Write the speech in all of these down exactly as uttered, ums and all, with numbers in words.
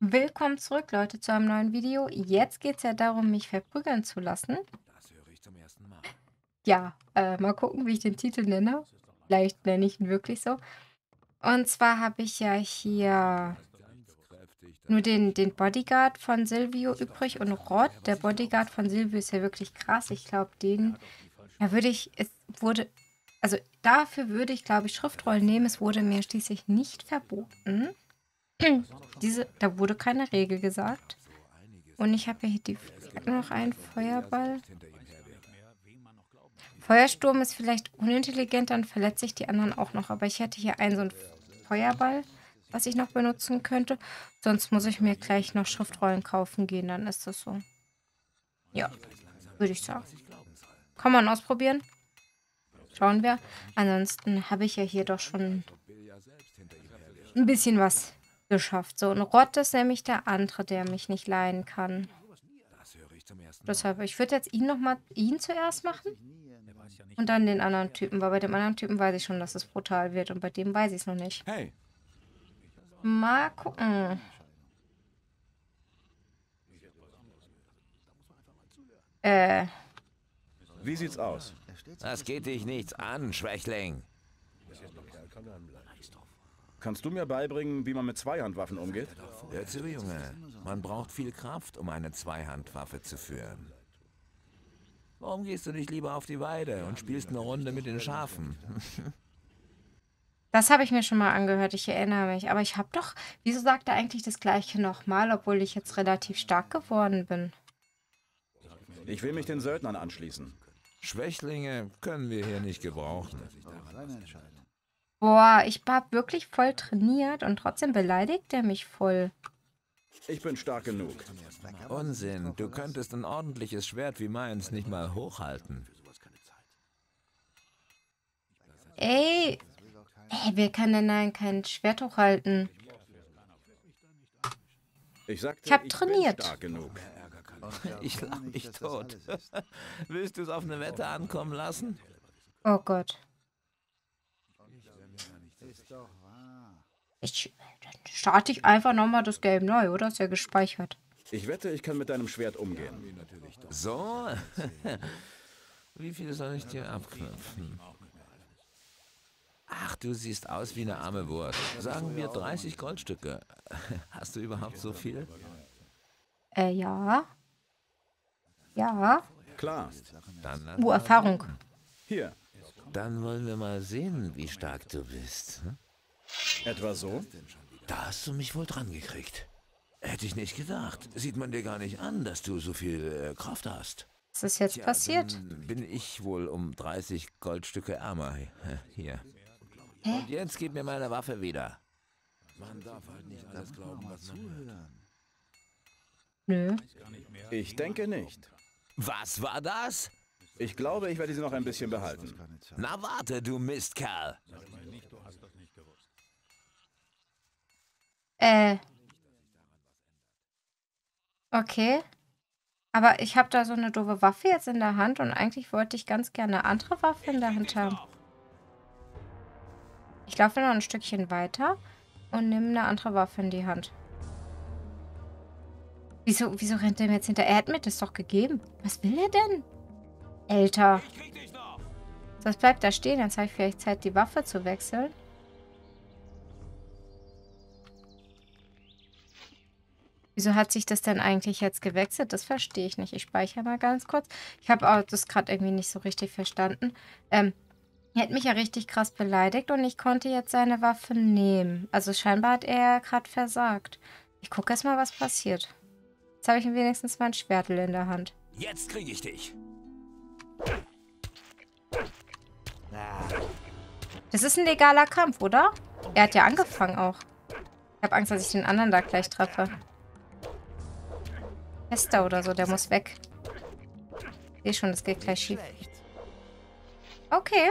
Willkommen zurück, Leute, zu einem neuen Video. Jetzt geht es ja darum, mich verprügeln zu lassen. Das höre ich zum ersten Mal. Ja, äh, mal gucken, wie ich den Titel nenne. Vielleicht nenne ich ihn wirklich so. Und zwar habe ich ja hier nur den, den Bodyguard von Silvio übrig und Rod. Der Bodyguard von Silvio ist ja wirklich krass. Ich glaube, den ja, würde ich, es wurde, also dafür würde ich, glaube ich, Schriftrollen nehmen. Es wurde mir schließlich nicht verboten. Diese, da wurde keine Regel gesagt. Und ich habe ja hier die, noch einen Feuerball. Feuersturm ist vielleicht unintelligent, dann verletze ich die anderen auch noch. Aber ich hätte hier einen so einen Feuerball, was ich noch benutzen könnte. Sonst muss ich mir gleich noch Schriftrollen kaufen gehen, dann ist das so. Ja, würde ich sagen. Kann man ausprobieren. Schauen wir. Ansonsten habe ich ja hier doch schon ein bisschen was geschafft. So, und Rod ist nämlich der andere, der mich nicht leiden kann. Deshalb, ich würde jetzt ihn noch mal, ihn zuerst machen und dann den anderen Typen, weil bei dem anderen Typen weiß ich schon, dass es brutal wird und bei dem weiß ich es noch nicht. Hey. Mal gucken. Äh. Wie sieht's aus? Das geht dich nichts an, Schwächling. Kannst du mir beibringen, wie man mit Zweihandwaffen umgeht? Hör zu, Junge. Man braucht viel Kraft, um eine Zweihandwaffe zu führen. Warum gehst du nicht lieber auf die Weide und spielst eine Runde mit den Schafen? Das habe ich mir schon mal angehört, ich erinnere mich. Aber ich habe doch... Wieso sagt er eigentlich das Gleiche nochmal, obwohl ich jetzt relativ stark geworden bin? Ich will mich den Söldnern anschließen. Schwächlinge können wir hier nicht gebrauchen. Boah, ich war wirklich voll trainiert und trotzdem beleidigt er mich voll. Ich bin stark genug. Unsinn, du könntest ein ordentliches Schwert wie meins nicht mal hochhalten. Ey, ey wer kann denn nein, kein Schwert hochhalten? Ich, sagte, ich hab trainiert. Ich bin stark genug. Ich lach mich tot. Willst du es auf eine Wette ankommen lassen? Oh Gott. Ich, dann starte ich einfach nochmal das Game neu, oder? Ist ja gespeichert. Ich wette, ich kann mit deinem Schwert umgehen. So? Wie viel soll ich dir abknüpfen? Ach, du siehst aus wie eine arme Wurst. Sagen wir dreißig Goldstücke. Hast du überhaupt so viel? Äh, ja. Ja. Klar. Uh, Erfahrung. Hier. Dann wollen wir mal sehen, wie stark du bist. Hm? Etwa so? Da hast du mich wohl dran gekriegt. Hätte ich nicht gedacht. Sieht man dir gar nicht an, dass du so viel äh, Kraft hast. Was ist jetzt Tja, passiert? Dann bin ich wohl um dreißig Goldstücke ärmer. Hier. Hä? Und jetzt gib mir meine Waffe wieder. Man darf halt nicht alles glauben, was man hört. Nö. Ich denke nicht. Was war das? Ich glaube, ich werde sie noch ein bisschen behalten. Na warte, du Mistkerl. Äh. Okay. Aber ich habe da so eine doofe Waffe jetzt in der Hand und eigentlich wollte ich ganz gerne eine andere Waffe in der Hand haben. Ich laufe noch ein Stückchen weiter und nehme eine andere Waffe in die Hand. Wieso, wieso rennt der mir jetzt hinterher? Er hat mir das doch gegeben. Was will er denn? Alter. Das bleibt da stehen. Jetzt habe ich vielleicht Zeit, die Waffe zu wechseln. Wieso hat sich das denn eigentlich jetzt gewechselt? Das verstehe ich nicht. Ich speichere mal ganz kurz. Ich habe auch das gerade irgendwie nicht so richtig verstanden. Ähm, er hat mich ja richtig krass beleidigt und ich konnte jetzt seine Waffe nehmen. Also scheinbar hat er gerade versagt. Ich gucke erstmal, was passiert. Jetzt habe ich wenigstens mein Schwertel in der Hand. Jetzt kriege ich dich. Das ist ein legaler Kampf, oder? Er hat ja angefangen auch. Ich habe Angst, dass ich den anderen da gleich treffe. Hester oder so, der muss weg. Ich sehe schon, das geht gleich schief. Okay.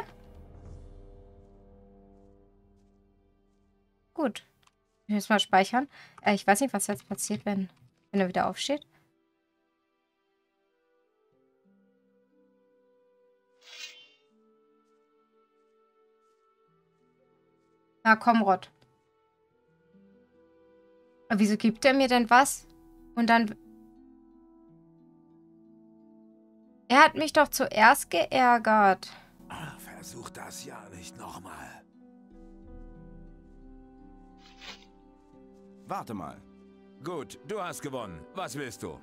Gut. Ich muss mal speichern. Äh, ich weiß nicht, was jetzt passiert, wenn, wenn er wieder aufsteht. Na komm, Rod. Aber wieso gibt er mir denn was? Und dann... Er hat mich doch zuerst geärgert. Ach, versuch das ja nicht nochmal. Warte mal. Gut, du hast gewonnen. Was willst du?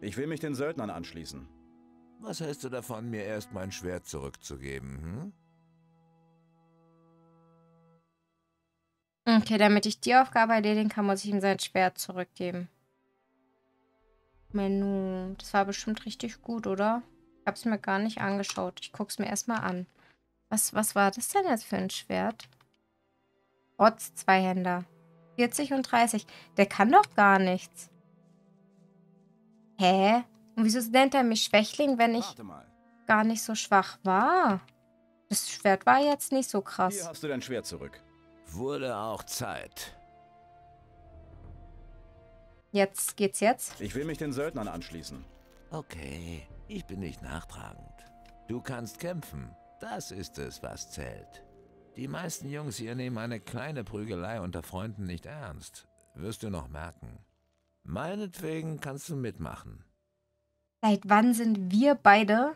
Ich will mich den Söldnern anschließen. Was hältst du davon, mir erst mein Schwert zurückzugeben, hm? Okay, damit ich die Aufgabe erledigen kann, muss ich ihm sein Schwert zurückgeben. Menü. Das war bestimmt richtig gut, oder? Ich hab's mir gar nicht angeschaut. Ich guck's mir erstmal an. Was, was war das denn jetzt für ein Schwert? Rotz, Zweihänder. vierzig und dreißig. Der kann doch gar nichts. Hä? Und wieso nennt er mich Schwächling, wenn ich gar nicht so schwach war? Das Schwert war jetzt nicht so krass. Hier hast du dein Schwert zurück. Wurde auch Zeit. Jetzt geht's jetzt. Ich will mich den Söldnern anschließen. Okay, ich bin nicht nachtragend. Du kannst kämpfen. Das ist es, was zählt. Die meisten Jungs hier nehmen eine kleine Prügelei unter Freunden nicht ernst. Wirst du noch merken. Meinetwegen kannst du mitmachen. Seit wann sind wir beide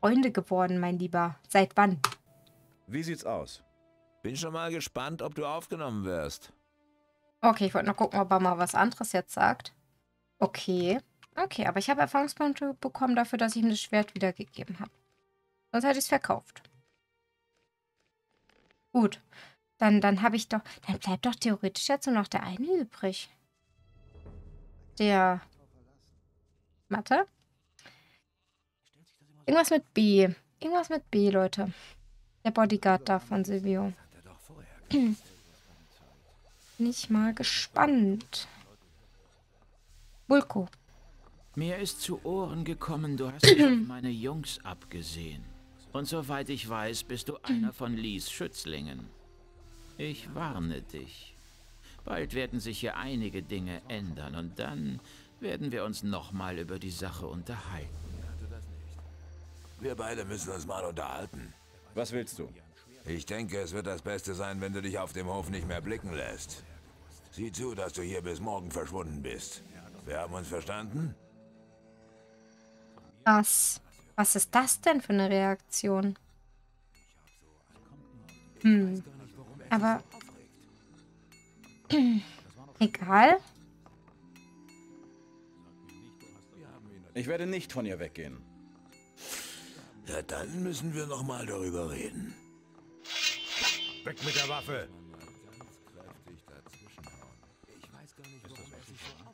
Freunde geworden, mein Lieber? Seit wann? Wie sieht's aus? Bin schon mal gespannt, ob du aufgenommen wirst. Okay, ich wollte noch gucken, ob er mal was anderes jetzt sagt. Okay. Okay, aber ich habe Erfahrungspunkte bekommen dafür, dass ich ihm das Schwert wiedergegeben habe. Sonst hätte ich es verkauft. Gut. Dann, dann habe ich doch... Dann bleibt doch theoretisch jetzt nur noch der eine übrig. Der... Mathe? Irgendwas mit B. Irgendwas mit B, Leute. Der Bodyguard da von Silvio. Bin ich mal gespannt. Bullco. Mir ist zu Ohren gekommen, du hast dich auf meine Jungs abgesehen. Und soweit ich weiß, bist du einer von Lees Schützlingen. Ich warne dich. Bald werden sich hier einige Dinge ändern und dann werden wir uns nochmal über die Sache unterhalten. Wir beide müssen uns mal unterhalten. Was willst du? Ich denke, es wird das Beste sein, wenn du dich auf dem Hof nicht mehr blicken lässt. Sieh zu, dass du hier bis morgen verschwunden bist. Wir haben uns verstanden? Was? Was ist das denn für eine Reaktion? Hm. Aber... Egal. Ich werde nicht von ihr weggehen. Ja, dann müssen wir nochmal darüber reden. Weg mit der Waffe!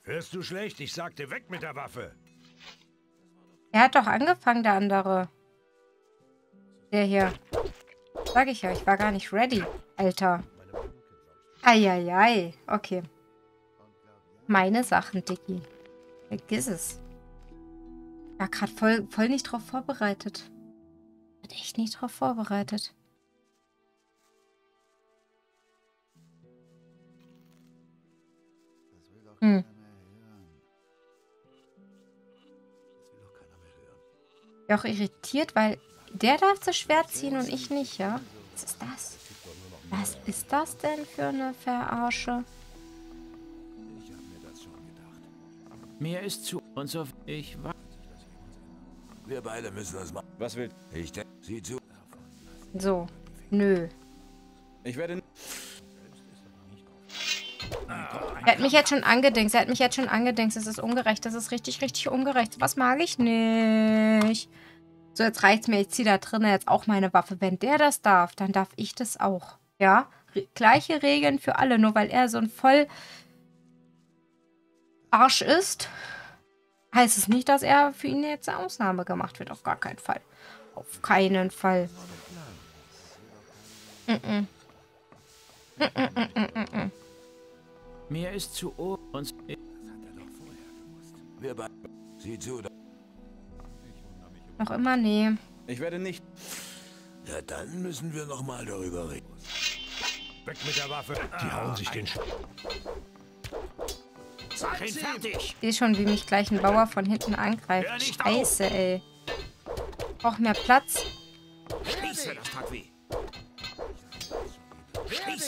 Hörst du schlecht? Ich sagte, weg mit der Waffe! Er hat doch angefangen, der andere. Der hier. Sag ich ja, ich war gar nicht ready, Alter. Eieiei. Okay. Meine Sachen, Diggi. Vergiss es. Ich war gerade voll, voll nicht drauf vorbereitet. Ich bin echt nicht drauf vorbereitet. Hm. Auch irritiert, weil der darf das Schwert ziehen und ich nicht, ja? Was ist das? Was ist das denn für eine Verarsche? Ich habe mir das schon gedacht. Mir ist zu und so ich war. Wir beide müssen das machen. Was will ich denn? Sieh zu. So, nö. Ich werde Er hat mich jetzt schon angedingst. Er hat mich jetzt schon angedingst. Das ist ungerecht. Das ist richtig, richtig ungerecht. Was mag ich nicht? So, jetzt reicht's mir. Ich ziehe da drin jetzt auch meine Waffe. Wenn der das darf, dann darf ich das auch. Ja? Re- gleiche Regeln für alle. Nur weil er so ein voll Arsch ist, heißt es nicht, dass er für ihn jetzt eine Ausnahme gemacht wird. Auf gar keinen Fall. Auf keinen Fall. Mm-mm. Mm-mm-mm-mm-mm. Mir ist zu Ohr und... Das hat er doch vorher gewusst. Wir beide... Sieh zu, da... Noch immer, nee. Ich werde nicht... Ja, dann müssen wir nochmal darüber reden. Weg mit der Waffe. Die ah, hauen sich ein... den Sch... Zeig fertig! Ich sehe schon, wie mich gleich ein Bauer von hinten angreift. Scheiße, auf. Ey. Brauch mehr Platz. Scheiße, das tat weh.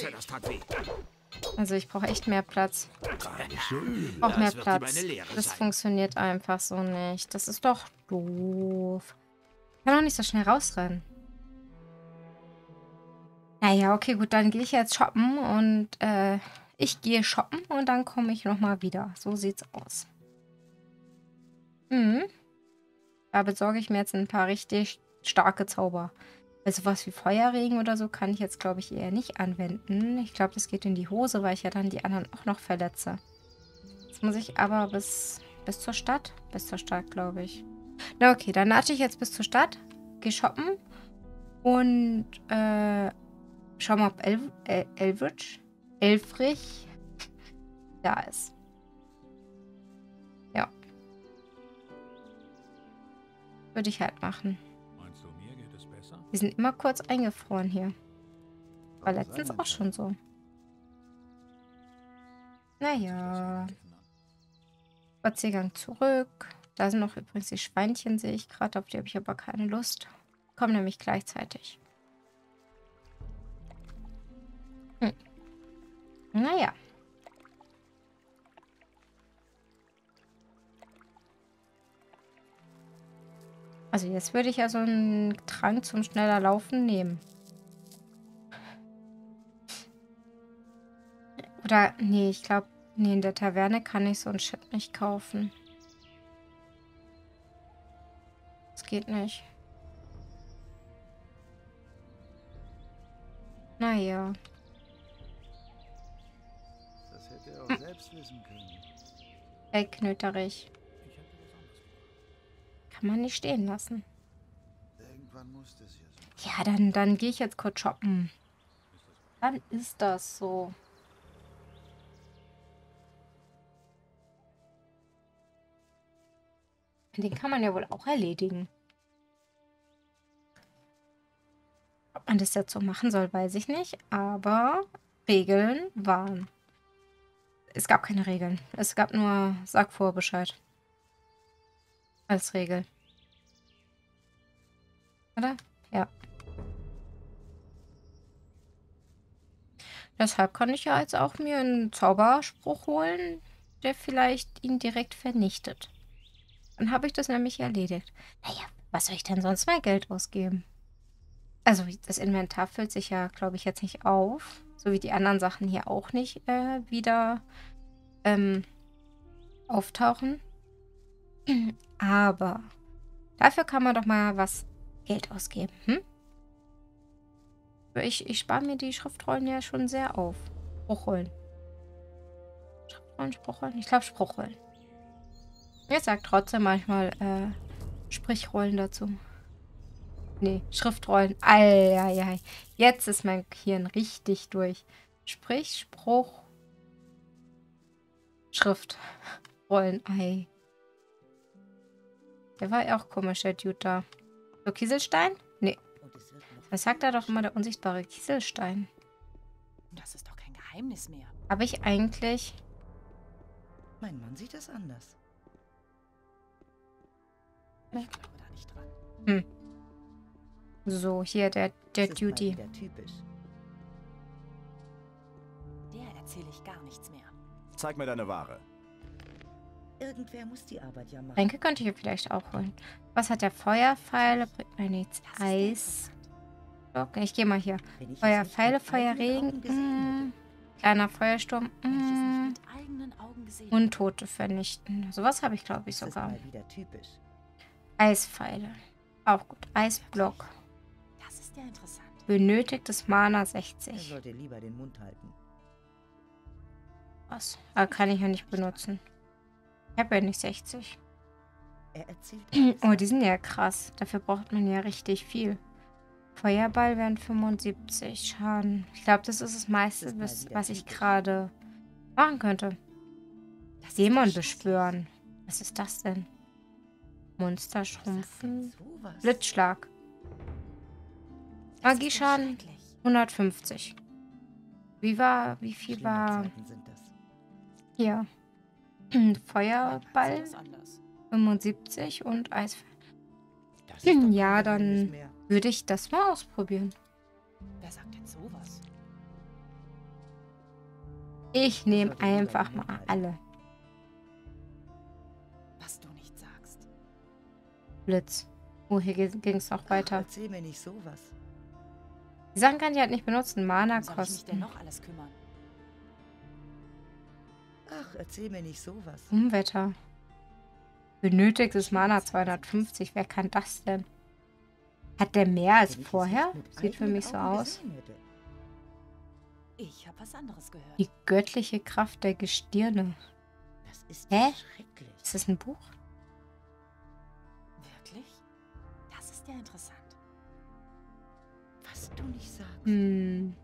Scheiße, das tat weh. Also ich brauche echt mehr Platz. Ich brauche mehr Platz. Das funktioniert einfach so nicht. Das ist doch doof. Ich kann doch nicht so schnell rausrennen. Naja, okay, gut, dann gehe ich jetzt shoppen und äh, ich gehe shoppen und dann komme ich nochmal wieder. So sieht's aus. Mhm. Da besorge ich mir jetzt ein paar richtig starke Zauber. Also was wie Feuerregen oder so kann ich jetzt, glaube ich, eher nicht anwenden. Ich glaube, das geht in die Hose, weil ich ja dann die anderen auch noch verletze. Jetzt muss ich aber bis, bis zur Stadt. Bis zur Stadt, glaube ich. Na okay, dann latsche ich jetzt bis zur Stadt, gehe shoppen und äh, schau mal, ob Elf El Elfrich, Elfrich da ist. Ja. Würde ich halt machen. Die sind immer kurz eingefroren hier. War letztens auch schon so. Naja. Spaziergang zurück. Da sind noch übrigens die Schweinchen, sehe ich gerade. Auf die habe ich aber keine Lust. Kommen nämlich gleichzeitig. Hm. Naja. Also jetzt würde ich ja so einen Trank zum schneller Laufen nehmen. Oder, nee, ich glaube, nee, in der Taverne kann ich so einen Shit nicht kaufen. Das geht nicht. Naja. Das hätte er auch selbst wissen können. Ey, knöterig. Man nicht stehen lassen. Irgendwann muss das ja, ja, dann, dann gehe ich jetzt kurz shoppen. Dann ist das so. Den kann man ja wohl auch erledigen. Ob man das jetzt so machen soll, weiß ich nicht. Aber Regeln waren. Es gab keine Regeln. Es gab nur, sag vor Bescheid. Als Regel. Oder? Ja. Deshalb kann ich ja jetzt auch mir einen Zauberspruch holen, der vielleicht ihn direkt vernichtet. Dann habe ich das nämlich erledigt. Naja, was soll ich denn sonst mein Geld ausgeben? Also das Inventar füllt sich ja, glaube ich, jetzt nicht auf. So wie die anderen Sachen hier auch nicht äh, wieder ähm, auftauchen. Aber dafür kann man doch mal was Geld ausgeben. Hm? Ich, ich spare mir die Schriftrollen ja schon sehr auf. Spruchrollen. Schriftrollen, Spruchrollen? Ich glaube Spruchrollen. Ich sage trotzdem manchmal äh, Sprichrollen dazu. Nee, Schriftrollen. Eieiei. Jetzt ist mein Hirn richtig durch. Sprich, Spruch, Schrift. Rollen, ei. Der war ja auch komisch, der Dude da. So, Kieselstein? Nee. Was sagt da doch immer der unsichtbare Kieselstein? Das ist doch kein Geheimnis mehr. Habe ich eigentlich... Mein Mann sieht das anders. Ich glaube da nicht dran. Hm. So, hier der, der Duty. Der erzähle ich gar nichts mehr. Zeig mir deine Ware. Irgendwer muss die Arbeit ja machen. Denke, könnte ich hier vielleicht auch holen. Was hat der Feuerpfeile? Bringt mir nichts. Eis. Okay, ich gehe mal hier. Feuerpfeile, Feuerregen. Mmh. Kleiner Feuersturm. Mmh. Untote vernichten. Sowas habe ich, glaube ich, sogar. Eispfeile. Auch gut. Eisblock. Das ist ja interessant. Benötigtes Mana sechzig. Er sollte lieber den Mund halten. Was? Aber kann ich ja nicht benutzen. Ich habe ja nicht sechzig. Er oh, die sind ja krass. Dafür braucht man ja richtig viel. Feuerball wären fünfundsiebzig Schaden. Ich glaube, das ist das meiste, das ist was ich gerade machen könnte. Das Dämon beschwören. Was ist das denn? Monster schrumpfen. Blitzschlag. Magieschaden hundertfünfzig. Wie war, wie viel war... Ja. Feuerball fünfundsiebzig und Eis. Ja, dann würde ich das mal ausprobieren. Wer sagt denn sowas? Ich nehme einfach mal alle. Was du nicht sagst. Blitz. Oh, hier ging es noch weiter. Ach, erzähl mir nicht sowas. Die Sachen kann ich halt nicht benutzen. Mana kosten. Soll ich mich denn noch alles kümmern? Ach, erzähl mir nicht sowas. Unwetter. Benötigtes Mana zweihundertfünfzig. Wer kann das denn? Hat der mehr als vorher? Sieht für mich so aus. Ich hab was anderes gehört. Die göttliche Kraft der Gestirne. Das ist Hä? Schrecklich. Ist das ein Buch? Wirklich? Das ist ja interessant. Was du nicht sagst. Hm.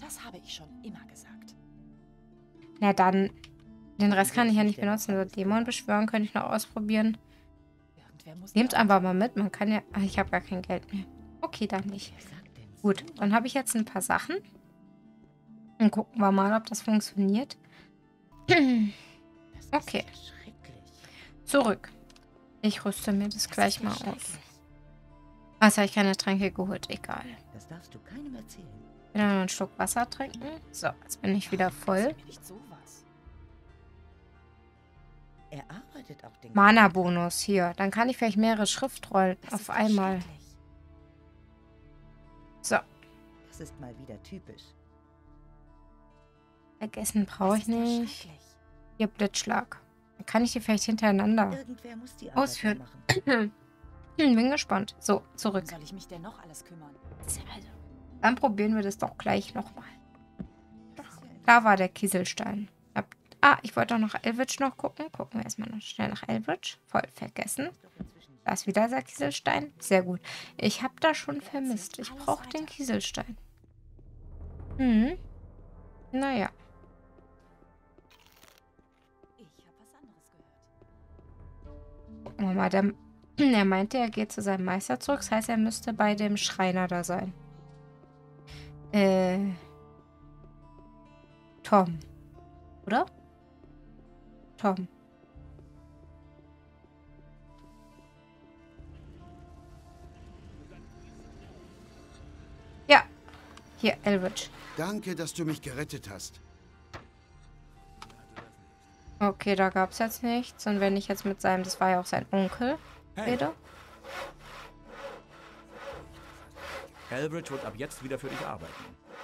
Das habe ich schon immer gesagt. Na dann, den Rest kann ich ja nicht benutzen. Also Dämon beschwören könnte ich noch ausprobieren. Nehmt einfach mal mit. Man kann ja... Ach, ich habe gar kein Geld mehr. Okay, dann nicht. Gut, dann habe ich jetzt ein paar Sachen. Dann gucken wir mal, ob das funktioniert. Okay. Zurück. Ich rüste mir das gleich mal aus. Also, ich keine Tränke geholt. Egal. Das darfst du keinem erzählen. Ich will noch einen Schluck Wasser trinken. So, jetzt bin ich wieder voll. Mana-Bonus hier. Dann kann ich vielleicht mehrere Schriftrollen auf einmal. So. Das ist mal wieder typisch. Vergessen brauche ich nicht. Hier Blitzschlag. Dann kann ich die vielleicht hintereinander ausführen. Hm, bin gespannt. So, zurück. Soll ich mich denn noch alles kümmern? Dann probieren wir das doch gleich nochmal. Da war der Kieselstein. Ah, ich wollte auch noch Elwitch noch gucken. Gucken wir erstmal noch schnell nach Elwitch. Voll vergessen. Da ist wieder der Kieselstein. Sehr gut. Ich habe da schon vermisst. Ich brauche den Kieselstein. Hm. Naja. Gucken wir mal. Der, er meinte, er geht zu seinem Meister zurück. Das heißt, er müsste bei dem Schreiner da sein. Äh. Tom. Oder? Tom. Ja. Hier, Elwitch. Danke, dass du mich gerettet hast. Okay, da gab's jetzt nichts. Und wenn ich jetzt mit seinem, das war ja auch sein Onkel, rede. Hey. Elwitch wird ab jetzt wieder für dich arbeiten.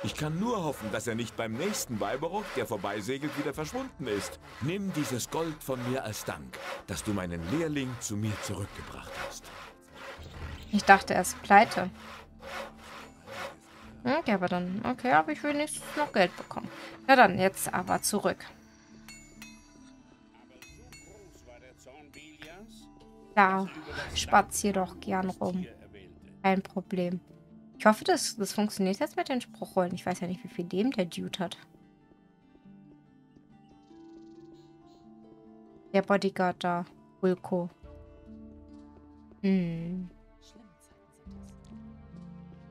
Ich kann nur hoffen, dass er nicht beim nächsten Weiberuch, der vorbeisegelt, wieder verschwunden ist. Nimm dieses Gold von mir als Dank, dass du meinen Lehrling zu mir zurückgebracht hast. Ich dachte, er ist pleite. Okay, aber dann... Okay, aber ich will wenigstens noch Geld bekommen. Na dann, jetzt aber zurück. Da spazier doch gern rum. Kein Problem. Ich hoffe, das, das funktioniert jetzt mit den Spruchrollen. Ich weiß ja nicht, wie viel Leben der Dude hat. Der Bodyguard da. Bullco. Hm.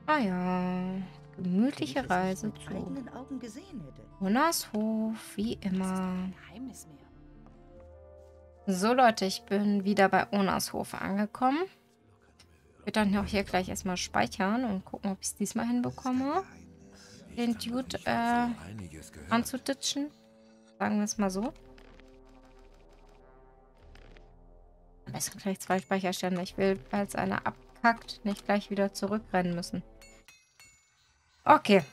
Ah ja. Gemütliche Reise zu Jonas Hof, wie immer. So Leute, ich bin wieder bei Jonas Hof angekommen. Ich würde dann auch hier gleich erstmal speichern und gucken, ob ich es diesmal hinbekomme, den Dude äh, anzuditschen. Sagen wir es mal so. Am besten gleich zwei Speicherstände. Ich will, falls einer abkackt, nicht gleich wieder zurückrennen müssen. Okay.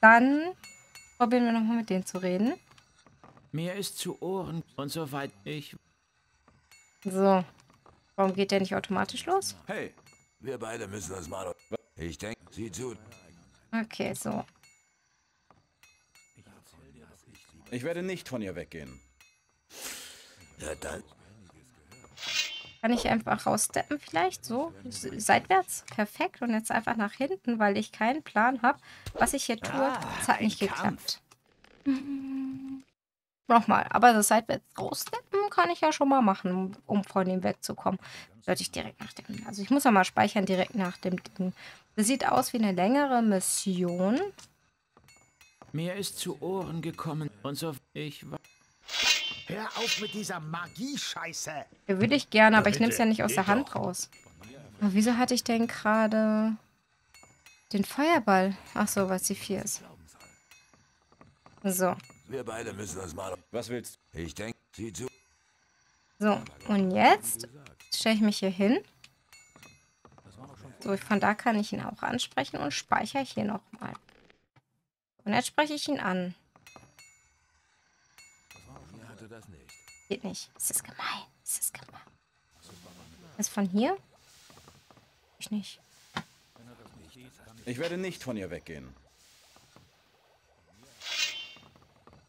Dann probieren wir nochmal mit denen zu reden. Mir ist zu Ohren und so weit ich... So. Warum geht der nicht automatisch los? Hey. Wir beide müssen das machen. Ich denke, sieh zu. Okay, so. Ich werde nicht von ihr weggehen. Ja, dann. Kann ich einfach raussteppen vielleicht? So, seitwärts. Perfekt. Und jetzt einfach nach hinten, weil ich keinen Plan habe, was ich hier tue. Das hat nicht geklappt. Nochmal. Aber das seitwärts raussteppen kann ich ja schon mal machen, um von ihm wegzukommen. Sollte ich direkt nach dem... Also ich muss ja mal speichern direkt nach dem Ding. Das sieht aus wie eine längere Mission. Mir ist zu Ohren gekommen und so... Ich war... Hör auf mit dieser Magie-Scheiße! Ja, würde ich gerne, aber ich nehme es ja nicht aus der Hand raus. Aber wieso hatte ich denn gerade den Feuerball? Ach so, weil sie vier ist. So. Wir beide müssen das mal. Was willst du? Ich denke, sieh zu. So, und jetzt stelle ich mich hier hin. So, von da kann ich ihn auch ansprechen und speichere ich hier nochmal. Und jetzt spreche ich ihn an. Geht nicht. Es ist gemein. Es ist gemein. Ist von hier? Ich nicht. Ich werde nicht von hier weggehen.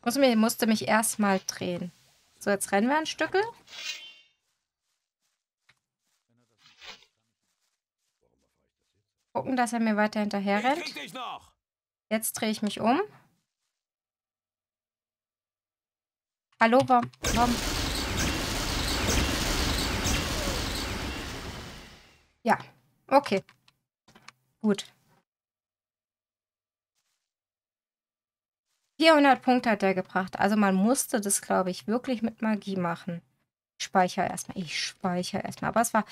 Muss mich, musste mich erstmal drehen. So, jetzt rennen wir ein Stückel. Gucken, dass er mir weiter hinterher rennt. Jetzt drehe ich mich um. Hallo, warum? Ja, okay. Gut. vierhundert Punkte hat der gebracht. Also man musste das, glaube ich, wirklich mit Magie machen. Ich speichere erstmal. Ich speichere erstmal. Aber es war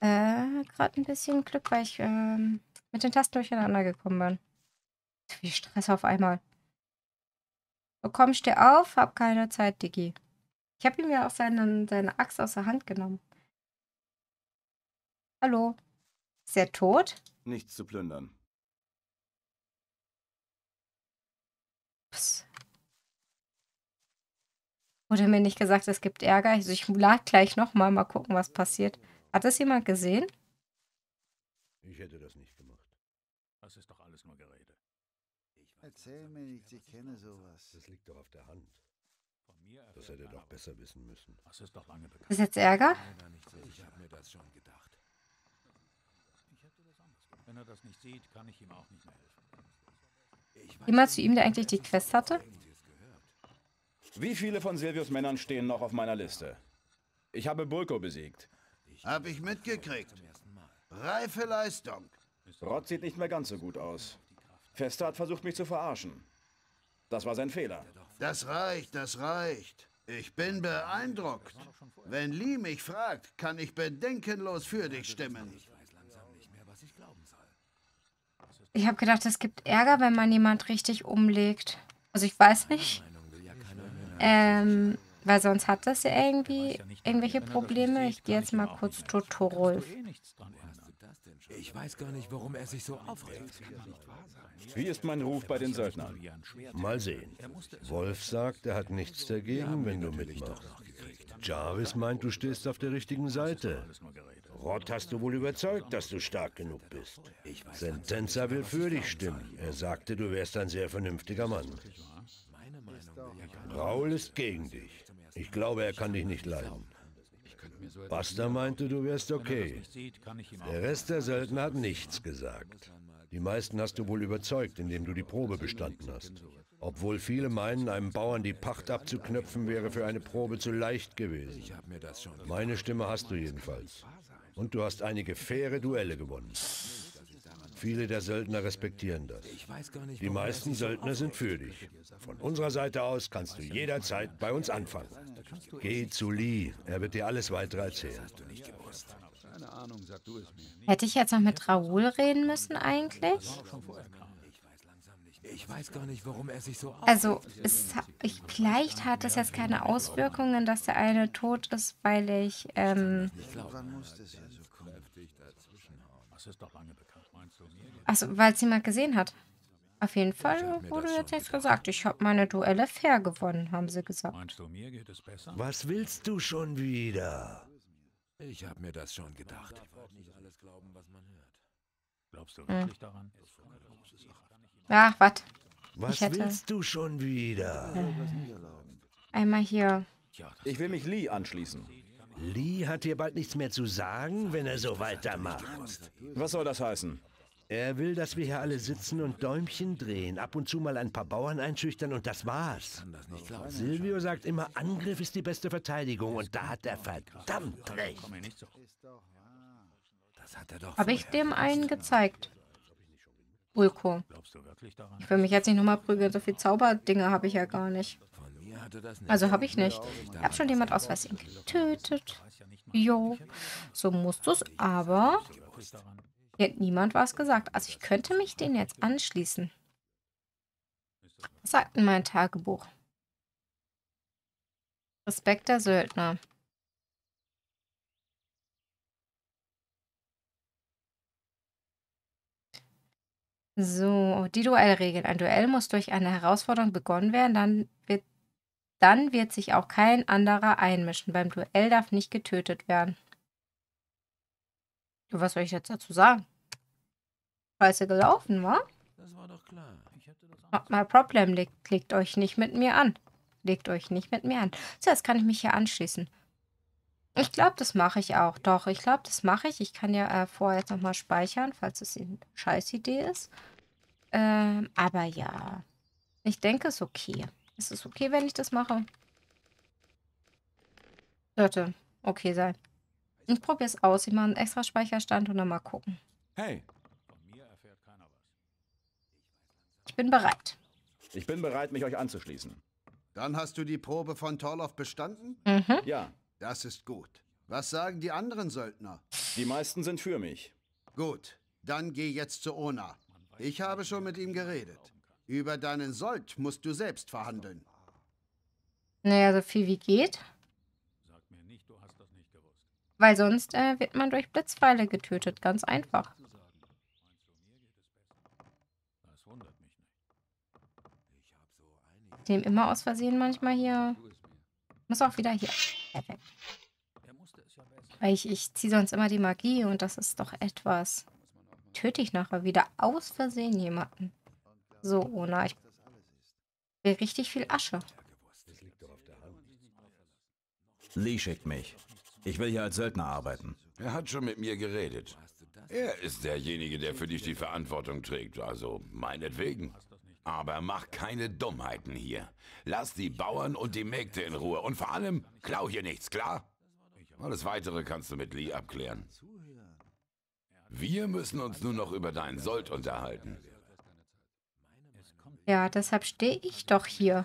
äh, gerade ein bisschen Glück, weil ich äh, mit den Tasten durcheinander gekommen bin. Wie Stress auf einmal. So, komm, steh auf. Hab keine Zeit, Diggi. Ich habe ihm ja auch seine, seine Axt aus der Hand genommen. Hallo. Ist er tot? Nichts zu plündern. Ups. Wurde mir nicht gesagt, es gibt Ärger. Also ich lade gleich nochmal, mal gucken, was passiert. Hat das jemand gesehen? Ich hätte das nicht gemacht. Das ist doch alles nur Gerede. Erzähl mir nicht, ich kenne sowas. Das liegt doch auf der Hand. Das hätte doch besser wissen müssen. Das ist doch lange bekannt. Ist jetzt Ärger? Ich habe mir das schon gedacht. Ich hätte das anders gemacht. Wenn er das nicht sieht, kann ich ihm auch nicht mehr helfen. Jemand zu ihm, der eigentlich die Quest hatte? Wie viele von Silvius' Männern stehen noch auf meiner Liste? Ich habe Bullco besiegt. Hab ich mitgekriegt. Reife Leistung. Rod sieht nicht mehr ganz so gut aus. Fester hat versucht, mich zu verarschen. Das war sein Fehler. Das reicht, das reicht. Ich bin beeindruckt. Wenn Lee mich fragt, kann ich bedenkenlos für dich stimmen. Ich habe gedacht, es gibt Ärger, wenn man jemand richtig umlegt. Also ich weiß nicht. Ähm, weil sonst hat das ja irgendwie irgendwelche Probleme. Ich gehe jetzt mal kurz zu Torolf. Ich weiß gar nicht, warum er sich so aufregt. Wie ist mein Ruf bei den Söldnern? Mal sehen. Wolf sagt, er hat nichts dagegen, wenn du mitmachst. Jarvis meint, du stehst auf der richtigen Seite. Rod hast du wohl überzeugt, dass du stark genug bist. Sentenza will für dich stimmen. Er sagte, du wärst ein sehr vernünftiger Mann. Raul ist gegen dich. Ich glaube, er kann dich nicht leiden. Buster meinte, du wärst okay. Der Rest der Söldner hat nichts gesagt. Die meisten hast du wohl überzeugt, indem du die Probe bestanden hast. Obwohl viele meinen, einem Bauern die Pacht abzuknöpfen, wäre für eine Probe zu leicht gewesen. Meine Stimme hast du jedenfalls. Und du hast einige faire Duelle gewonnen. Viele der Söldner respektieren das. Die meisten Söldner sind für dich. Von unserer Seite aus kannst du jederzeit bei uns anfangen. Geh zu Lee, er wird dir alles weitere erzählen. Hätte ich jetzt noch mit Raoul reden müssen eigentlich? Also, es, ich, vielleicht hat es jetzt keine Auswirkungen, dass der eine tot ist, weil ich... Ähm, Achso, weil es jemand gesehen hat. Auf jeden Fall wurde jetzt nichts gesagt. Ich habe meine Duelle fair gewonnen, haben sie gesagt. Was willst du schon wieder? Ich habe mir das schon gedacht. Glaubst du wirklich daran? Ach, was? Was willst du schon wieder? Einmal hier. Ich will mich Lee anschließen. Lee hat dir bald nichts mehr zu sagen, wenn er so weitermacht. Was soll das heißen? Er will, dass wir hier alle sitzen und Däumchen drehen, ab und zu mal ein paar Bauern einschüchtern und das war's. Silvio sagt immer, Angriff ist die beste Verteidigung und da hat er verdammt recht. Habe ich dem einen gezeigt? Bullco. Ich will mich jetzt nicht nochmal prügeln, so viel Zauberdinge habe ich ja gar nicht. Also habe ich nicht. Ich habe schon jemand aus Versehen getötet. Jo. So musst du es, aber... Ja, niemand war es gesagt. Also ich könnte mich denen jetzt anschließen. sagt denn mein Tagebuch? Respekt der Söldner. So, die Duellregeln. Ein Duell muss durch eine Herausforderung begonnen werden, dann wird, dann wird sich auch kein anderer einmischen. Beim Duell darf nicht getötet werden. Was soll ich jetzt dazu sagen? Scheiße gelaufen, wa? Das war doch klar. Ich hätte das auch mal Problem, legt, legt euch nicht mit mir an. Legt euch nicht mit mir an. So, jetzt kann ich mich hier anschließen. Ich glaube, das mache ich auch. Doch, ich glaube, das mache ich. Ich kann ja äh, vorher jetzt nochmal speichern, falls es eine Scheißidee ist. Ähm, aber ja. Ich denke, es ist okay. Es ist okay, wenn ich das mache. Sollte okay sein. Ich probiere es aus. Ich mache einen extra Speicherstand und dann mal gucken. Hey. Ich bin bereit. Ich bin bereit, mich euch anzuschließen. Dann hast du die Probe von Torloff bestanden? Mhm. Ja. Das ist gut. Was sagen die anderen Söldner? Die meisten sind für mich. Gut, dann geh jetzt zu Ona. Ich habe schon mit ihm geredet. Über deinen Sold musst du selbst verhandeln. Naja, so viel wie geht. Sag mir nicht, du hast das nicht gewusst. Weil sonst äh, wird man durch Blitzpfeile getötet. Ganz einfach. Ich nehme immer aus Versehen manchmal hier. Muss auch wieder hier. Perfekt. Weil ich, ich ziehe sonst immer die Magie und das ist doch etwas. Töte ich nachher wieder aus Versehen jemanden. So, Ona, ich will richtig viel Asche. Lee schickt mich. Ich will hier als Söldner arbeiten. Er hat schon mit mir geredet. Er ist derjenige, der für dich die Verantwortung trägt, also meinetwegen. Aber mach keine Dummheiten hier. Lass die Bauern und die Mägde in Ruhe. Und vor allem, klau hier nichts, klar? Alles Weitere kannst du mit Lee abklären. Wir müssen uns nur noch über deinen Sold unterhalten. Ja, deshalb stehe ich doch hier.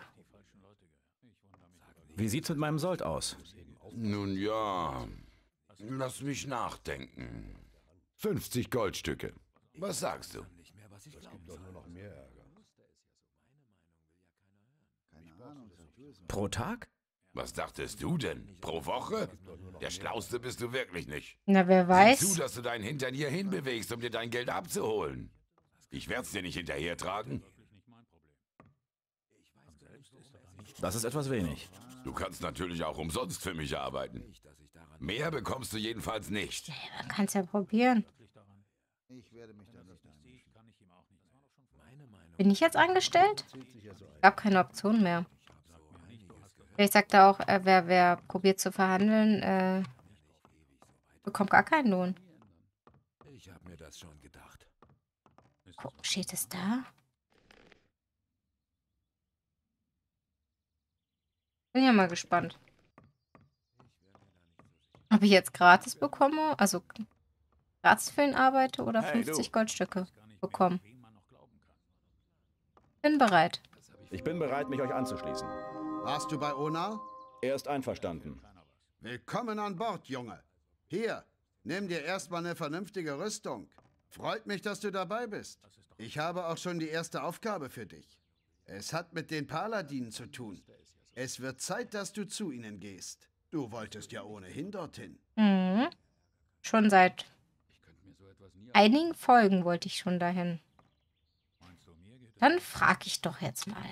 Wie sieht's mit meinem Sold aus? Nun ja, lass mich nachdenken. fünfzig Goldstücke. Was sagst du? Es gibt doch nur noch mehr Ärger. Pro Tag? Was dachtest du denn? Pro Woche? Der Schlauste bist du wirklich nicht. Na, wer weiß. Sieh zu, dass du deinen Hintern hier hinbewegst, um dir dein Geld abzuholen. Ich werde es dir nicht hinterhertragen. Das ist etwas wenig. Du kannst natürlich auch umsonst für mich arbeiten. Mehr bekommst du jedenfalls nicht. Ja, man kann es ja probieren. Bin ich jetzt angestellt? Ich habe keine Option mehr. Vielleicht sagt er auch, äh, wer, wer probiert zu verhandeln, äh, bekommt gar keinen Lohn. Ich habe mir das schon gedacht. Guck, steht es da? Bin ja mal gespannt. Ob ich jetzt gratis bekomme, also gratis für ihn arbeite oder fünfzig Goldstücke bekomme. Bin bereit. Ich bin bereit, mich euch anzuschließen. Warst du bei Ona? Er ist einverstanden. Willkommen an Bord, Junge. Hier, nimm dir erstmal eine vernünftige Rüstung. Freut mich, dass du dabei bist. Ich habe auch schon die erste Aufgabe für dich. Es hat mit den Paladinen zu tun. Es wird Zeit, dass du zu ihnen gehst. Du wolltest ja ohnehin dorthin. Mhm. Schon seit einigen Folgen wollte ich schon dahin. Dann frage ich doch jetzt mal.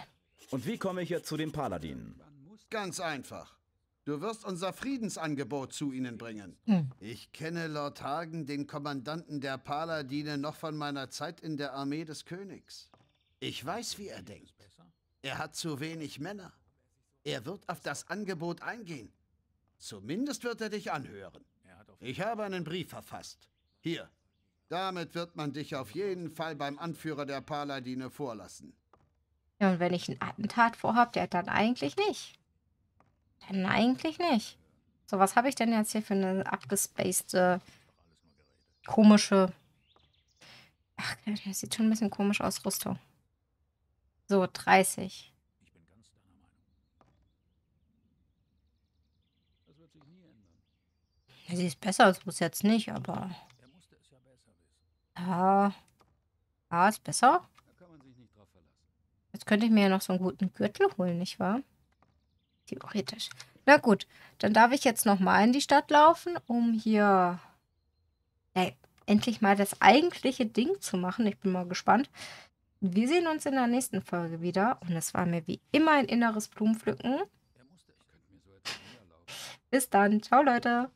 Und wie komme ich jetzt zu den Paladinen? Ganz einfach. Du wirst unser Friedensangebot zu ihnen bringen. Hm. Ich kenne Lord Hagen, den Kommandanten der Paladine, noch von meiner Zeit in der Armee des Königs. Ich weiß, wie er denkt. Er hat zu wenig Männer. Er wird auf das Angebot eingehen. Zumindest wird er dich anhören. Ich habe einen Brief verfasst. Hier. Damit wird man dich auf jeden Fall beim Anführer der Paladine vorlassen. Ja, und wenn ich ein Attentat vorhabe, der dann eigentlich nicht. Dann eigentlich nicht. So, was habe ich denn jetzt hier für eine abgespacede, komische... Ach, das sieht schon ein bisschen komisch aus, Rüstung. So, dreißig. Sie ist besser als bloß jetzt nicht, aber... Ja, ah, ist besser. Jetzt könnte ich mir ja noch so einen guten Gürtel holen, nicht wahr? Theoretisch. Na gut, dann darf ich jetzt nochmal in die Stadt laufen, um hier ja, endlich mal das eigentliche Ding zu machen. Ich bin mal gespannt. Wir sehen uns in der nächsten Folge wieder. Und es war mir wie immer ein inneres Blumenpflücken. Bis dann. Ciao, Leute.